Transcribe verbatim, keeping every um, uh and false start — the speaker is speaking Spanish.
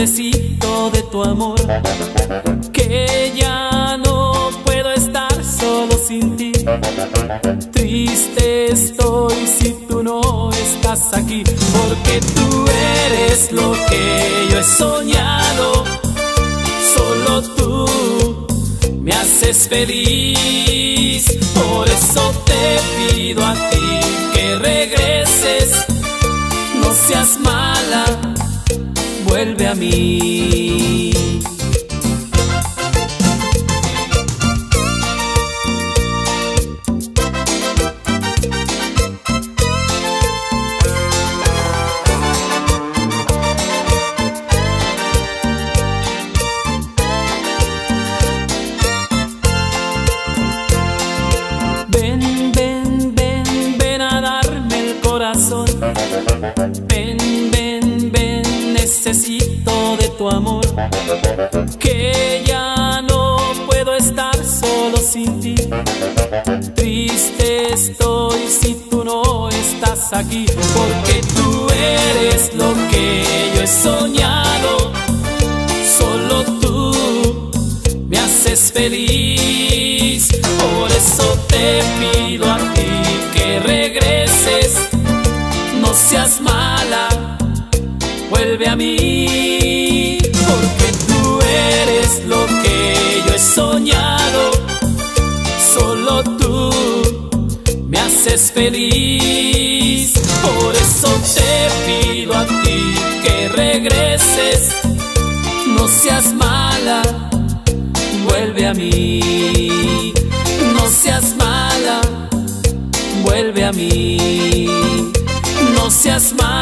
necesito de tu amor, que ya no puedo estar solo sin ti. Triste estoy si tú no estás aquí, porque tú eres lo que yo he soñado. Solo tú me haces feliz, por eso te pido a ti que regreses. No seas mala, vuelve a mí. Ven, ven, ven, ven a darme el corazón. Ven, ven, ven, necesito de tu amor, que ya no puedo estar solo sin ti. Triste estoy si tú no estás aquí, porque tú eres lo que yo he soñado. Solo tú me haces feliz, por eso te pido a ti que regreses. No seas mala, vuelve a mí, porque tú eres lo que yo he soñado. Solo tú me haces feliz, por eso te pido a ti que regreses. No seas mala, vuelve a mí. No seas mala, vuelve a mí. No seas mala.